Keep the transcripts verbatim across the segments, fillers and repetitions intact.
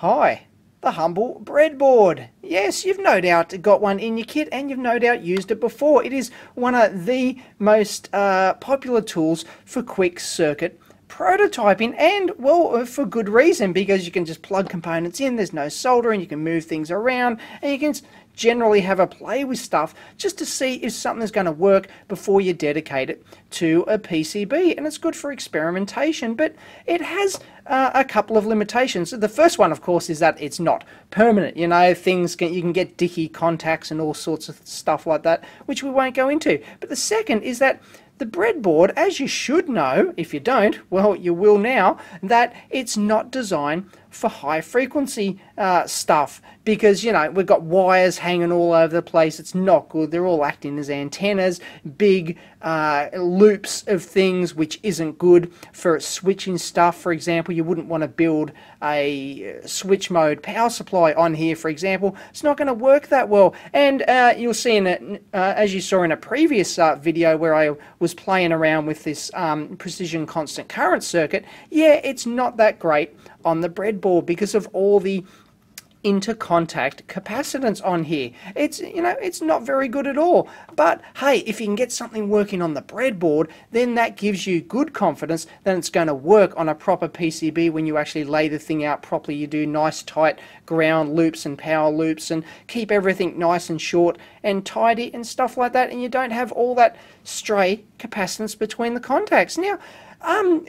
Hi, the humble breadboard. Yes, you've no doubt got one in your kit and you've no doubt used it before. It is one of the most uh, popular tools for quick circuit prototyping, and well, for good reason, because you can just plug components in, there's no soldering, you can move things around, and you can generally have a play with stuff just to see if something's going to work before you dedicate it to a P C B. And it's good for experimentation, but it has uh, a couple of limitations. The first one, of course, is that it's not permanent. You know, things can, you can get dicky contacts and all sorts of stuff like that, which we won't go into. But the second is that the breadboard, as you should know, if you don't, well, you will now, that it's not designed for high frequency uh, stuff, because, you know, we've got wires hanging all over the place. It's not good. They're all acting as antennas, big uh, loops of things, which isn't good for switching stuff. For example, you wouldn't want to build a switch mode power supply on here, for example. It's not going to work that well. And uh, you'll see in it, uh, as you saw in a previous uh, video where I was playing around with this um, precision constant current circuit, yeah, it's not that great on the breadboard because of all the intercontact capacitance on here. It's, you know, it's not very good at all. But hey, if you can get something working on the breadboard, then that gives you good confidence that it's going to work on a proper P C B when you actually lay the thing out properly. You do nice tight ground loops and power loops and keep everything nice and short and tidy and stuff like that, and you don't have all that stray capacitance between the contacts. Now, Um,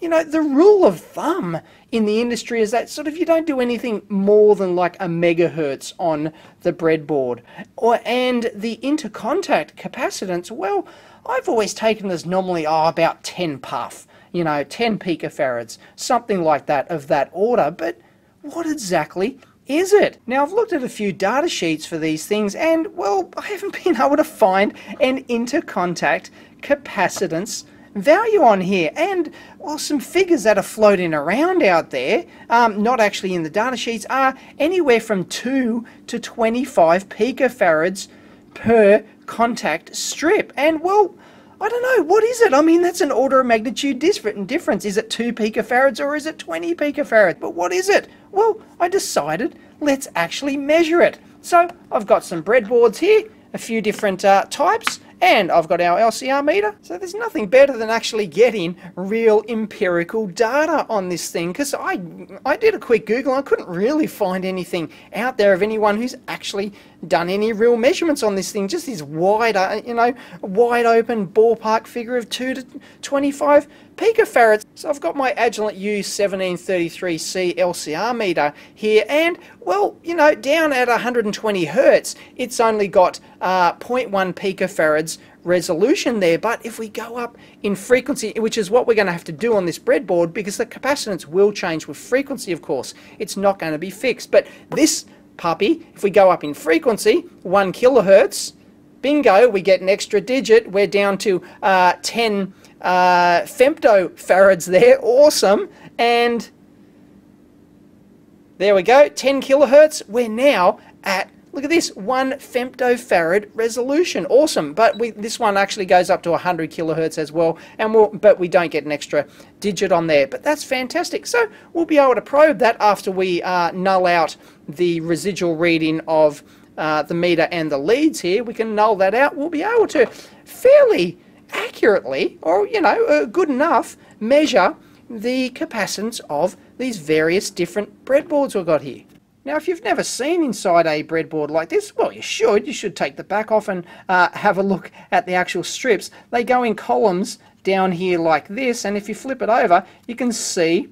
you know, the rule of thumb in the industry is that sort of you don't do anything more than like a megahertz on the breadboard. Or, and the intercontact capacitance, well, I've always taken as normally, oh, about ten puff, you know, ten picofarads, something like that, of that order. But what exactly is it? Now, I've looked at a few data sheets for these things, and, well, I haven't been able to find an intercontact capacitance value on here. And well, some figures that are floating around out there, um, not actually in the data sheets, are anywhere from two to twenty-five picofarads per contact strip. And well, I don't know, what is it? I mean, that's an order of magnitude difference. Is it two picofarads or is it twenty picofarads? But what is it? Well, I decided let's actually measure it. So I've got some breadboards here, a few different uh, types, and I've got our L C R meter. So there's nothing better than actually getting real empirical data on this thing, because I, I did a quick Google and I couldn't really find anything out there of anyone who's actually done any real measurements on this thing. Just this wide, you know, wide open ballpark figure of two to twenty-five picofarads. So I've got my Agilent U seventeen thirty-three C L C R meter here, and well, you know, down at one hundred twenty hertz, it's only got uh, zero point one picofarads resolution there. But if we go up in frequency, which is what we're going to have to do on this breadboard, because the capacitance will change with frequency, of course, it's not going to be fixed. But this puppy, if we go up in frequency, one kilohertz, bingo, we get an extra digit. We're down to uh, ten uh, femtofarads there. Awesome. And there we go, ten kilohertz. We're now at, look at this, one femtofarad resolution. Awesome. But we, this one actually goes up to one hundred kilohertz as well, and we'll, but we don't get an extra digit on there. But that's fantastic. So we'll be able to probe that after we uh, null out the residual reading of Uh, the meter and the leads here. We can null that out. We'll be able to fairly accurately, or you know, uh, good enough, measure the capacitance of these various different breadboards we've got here. Now, if you've never seen inside a breadboard like this, well, you should. You should take the back off and uh, have a look at the actual strips. They go in columns down here like this, and if you flip it over, you can see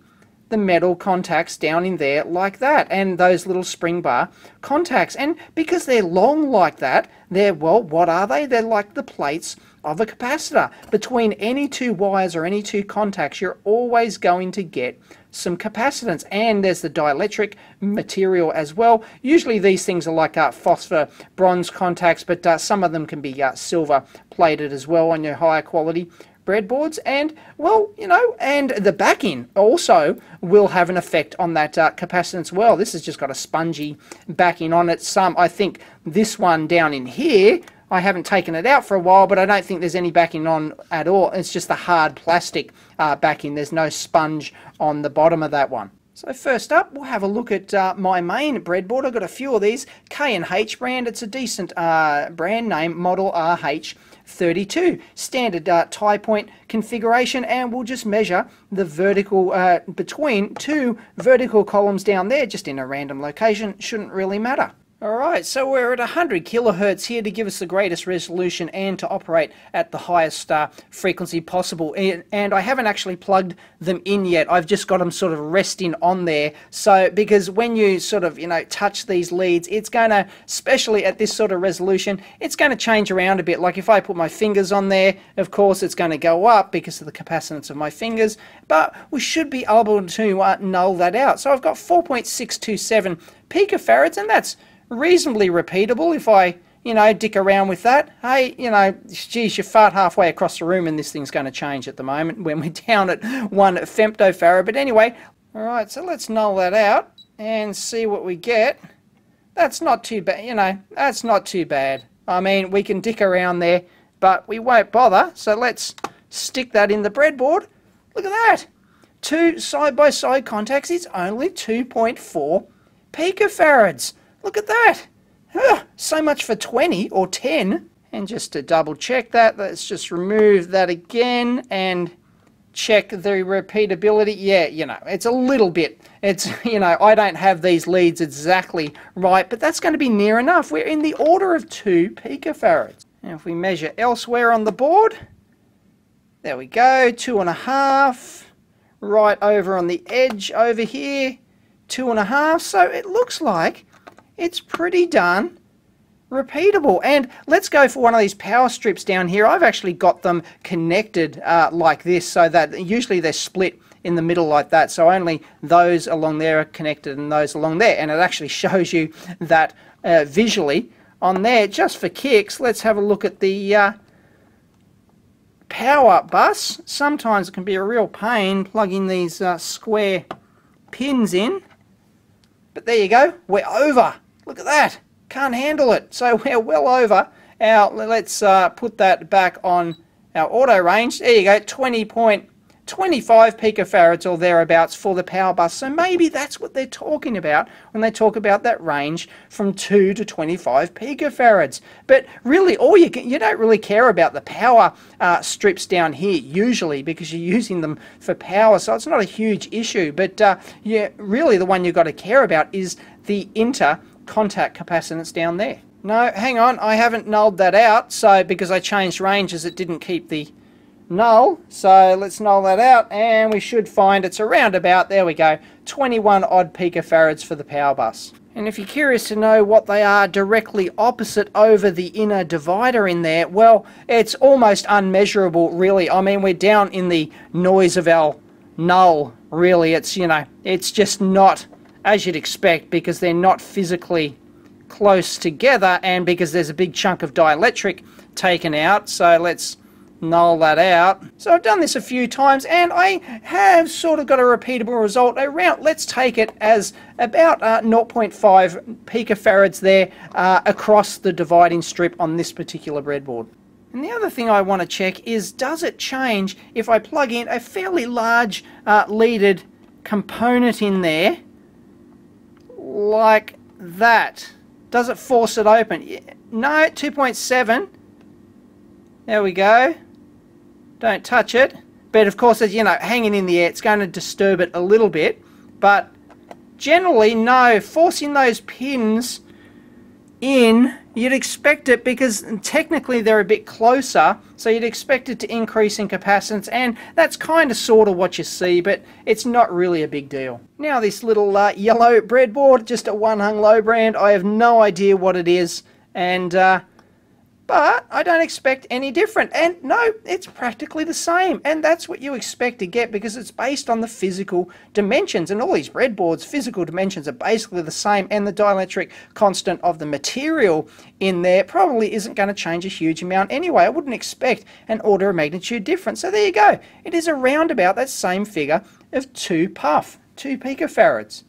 the metal contacts down in there like that, and those little spring bar contacts. And because they're long like that, they're, well, what are they? They're like the plates of a capacitor. Between any two wires or any two contacts, you're always going to get some capacitance. And there's the dielectric material as well. Usually these things are like uh, phosphor bronze contacts, but uh, some of them can be uh, silver plated as well on your higher quality breadboards. And well, you know, and the backing also will have an effect on that uh, capacitance. Well, this has just got a spongy backing on it. Some, I think this one down in here, I haven't taken it out for a while, but I don't think there's any backing on at all. It's just the hard plastic uh, backing. There's no sponge on the bottom of that one. So first up, we'll have a look at uh, my main breadboard. I've got a few of these. K and H brand. It's a decent uh, brand name, model R H thirty-two. Standard uh, tie point configuration, and we'll just measure the vertical uh, between two vertical columns down there, just in a random location. Shouldn't really matter. Alright, so we're at one hundred kilohertz here to give us the greatest resolution and to operate at the highest uh, frequency possible. And, and I haven't actually plugged them in yet. I've just got them sort of resting on there. So, because when you sort of, you know, touch these leads, it's going to, especially at this sort of resolution, it's going to change around a bit. Like if I put my fingers on there, of course it's going to go up because of the capacitance of my fingers. But we should be able to uh, null that out. So I've got four point six two seven picofarads, and that's reasonably repeatable. If I, you know, dick around with that, hey, you know, geez, you fart halfway across the room and this thing's going to change at the moment when we're down at one femtofarad. But anyway, all right, so let's null that out and see what we get. That's not too bad, you know, that's not too bad. I mean, we can dick around there, but we won't bother. So let's stick that in the breadboard. Look at that. Two side-by-side contacts, it's only two point four picofarads. Look at that! Huh, so much for twenty or ten. And just to double check that, let's just remove that again and check the repeatability. Yeah, you know, it's a little bit. It's, you know, I don't have these leads exactly right, but that's going to be near enough. We're in the order of two picofarads. Now if we measure elsewhere on the board, there we go, two and a half. Right over on the edge over here, two and a half. So it looks like it's pretty darn repeatable. And let's go for one of these power strips down here. I've actually got them connected uh, like this, so that usually they're split in the middle like that, so only those along there are connected and those along there, and it actually shows you that uh, visually on there. Just for kicks, let's have a look at the uh, power bus. Sometimes it can be a real pain plugging these uh, square pins in, but there you go, we're over. Look at that, can't handle it. So we're well over our, let's uh, put that back on our auto range. There you go, twenty point two five picofarads or thereabouts for the power bus. So maybe that's what they're talking about when they talk about that range from two to twenty-five picofarads. But really, all you can, you don't really care about the power uh, strips down here usually, because you're using them for power, so it's not a huge issue. But uh, yeah, really the one you've got to care about is the inter-contact capacitance down there. No, hang on, I haven't nulled that out. So because I changed ranges, it didn't keep the null, so let's null that out, and we should find it's around about, there we go, twenty-one odd picofarads for the power bus. And if you're curious to know what they are directly opposite over the inner divider in there, well, it's almost unmeasurable really. I mean, we're down in the noise of our null really. It's, you know, it's just not as you'd expect, because they're not physically close together, and because there's a big chunk of dielectric taken out. So let's null that out. So I've done this a few times, and I have sort of got a repeatable result around, let's take it as about uh, zero point five picofarads there uh, across the dividing strip on this particular breadboard. And the other thing I want to check is, does it change if I plug in a fairly large uh, leaded component in there like that? Does it force it open? No, two point seven. There we go. Don't touch it. But of course, as you know, hanging in the air, it's going to disturb it a little bit. But generally, no, forcing those pins in, you'd expect it, because technically they're a bit closer, so you'd expect it to increase in capacitance, and that's kind of sort of what you see, but it's not really a big deal. Now this little uh, yellow breadboard, just a one hung low brand, I have no idea what it is, and uh, but I don't expect any different. And no, it's practically the same, and that's what you expect to get, because it's based on the physical dimensions, and all these breadboards, physical dimensions are basically the same, and the dielectric constant of the material in there probably isn't going to change a huge amount anyway. I wouldn't expect an order of magnitude difference. So there you go, it is around about that same figure of two puff two picofarads.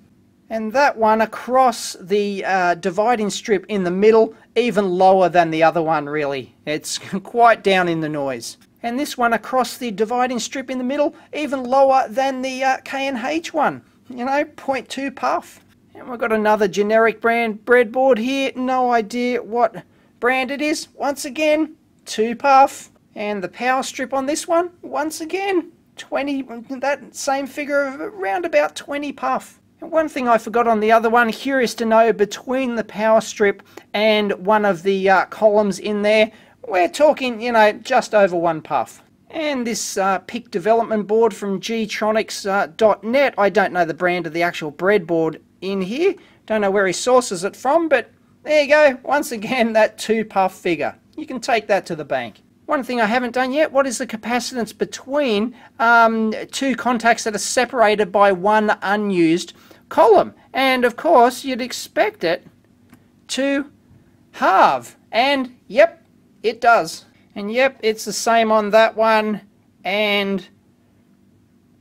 And that one across the uh, dividing strip in the middle, even lower than the other one really. It's quite down in the noise. And this one across the dividing strip in the middle, even lower than the uh, K and H one. you know, zero point two puff. And we've got another generic brand breadboard here. No idea what brand it is. Once again, two puff. And the power strip on this one, once again, twenty, that same figure of around about twenty puff. And one thing I forgot on the other one, curious to know, between the power strip and one of the uh, columns in there, we're talking, you know, just over one puff. And this uh, P I C development board from g tronics dot net, uh, I don't know the brand of the actual breadboard in here, don't know where he sources it from, but there you go, once again, that two puff figure. You can take that to the bank. One thing I haven't done yet, what is the capacitance between um, two contacts that are separated by one unused column? And of course, you'd expect it to halve. And yep, it does. And yep, it's the same on that one and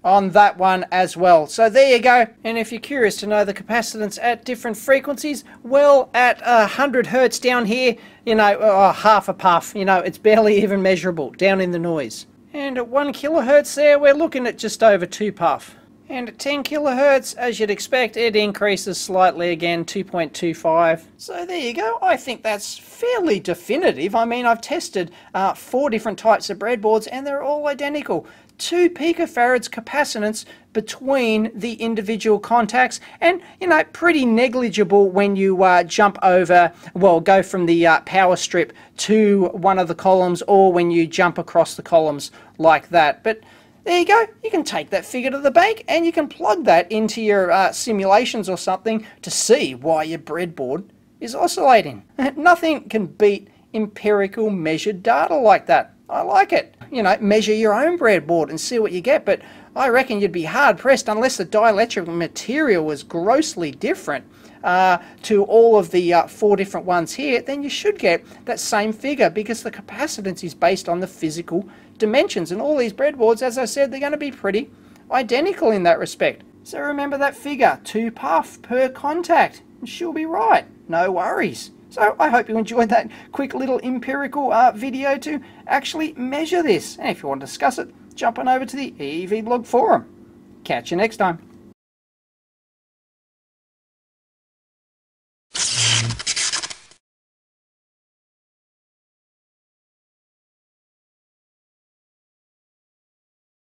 on that one as well. So there you go. And if you're curious to know the capacitance at different frequencies, well, at one hundred hertz down here, you know, oh, half a puff, you know, it's barely even measurable down in the noise. And at one kilohertz there, we're looking at just over two puff. And at ten kilohertz, as you'd expect, it increases slightly again, two point two five. So there you go. I think that's fairly definitive. I mean, I've tested uh, four different types of breadboards and they're all identical. two picofarads capacitance between the individual contacts, and, you know, pretty negligible when you uh, jump over, well, go from the uh, power strip to one of the columns, or when you jump across the columns like that. But there you go, you can take that figure to the bank and you can plug that into your uh, simulations or something to see why your breadboard is oscillating. Nothing can beat empirical measured data like that. I like it. You know, measure your own breadboard and see what you get, but I reckon you'd be hard-pressed, unless the dielectric material was grossly different uh, to all of the uh, four different ones here, then you should get that same figure, because the capacitance is based on the physical dimensions, and all these breadboards, as I said, they're going to be pretty identical in that respect. So remember that figure, two puff per contact, and she'll be right, no worries. So I hope you enjoyed that quick little empirical uh, video to actually measure this. And if you want to discuss it, jump on over to the E E V blog forum. Catch you next time.